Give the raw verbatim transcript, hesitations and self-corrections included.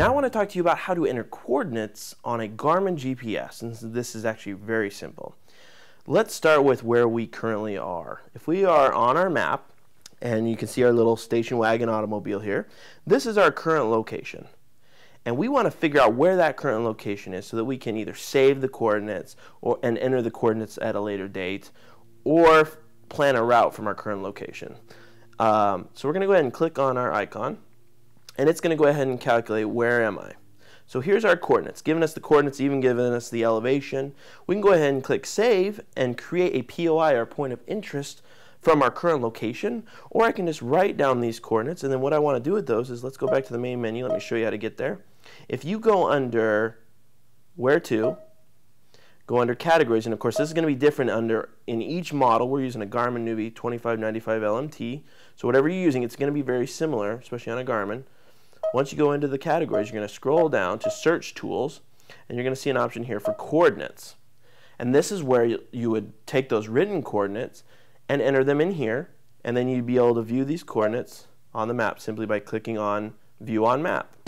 Now I want to talk to you about how to enter coordinates on a Garmin G P S, and this is actually very simple. Let's start with where we currently are. If we are on our map, and you can see our little station wagon automobile here, this is our current location. And we want to figure out where that current location is so that we can either save the coordinates or and enter the coordinates at a later date, or plan a route from our current location. Um, so we're going to go ahead and click on our icon, and it's going to go ahead and calculate where am I. So here's our coordinates, giving us the coordinates, even giving us the elevation. We can go ahead and click save and create a P O I, or point of interest, from our current location, or I can just write down these coordinates, and then what I want to do with those is, let's go back to the main menu, let me show you how to get there. If you go under where to, go under categories, and of course this is going to be different under in each model. We're using a Garmin Nuvi twenty-five ninety-five L M T, so whatever you're using, it's going to be very similar, especially on a Garmin. Once you go into the categories, you're going to scroll down to search tools, and you're going to see an option here for coordinates. And this is where you, you would take those written coordinates and enter them in here, and then you'd be able to view these coordinates on the map simply by clicking on View on Map.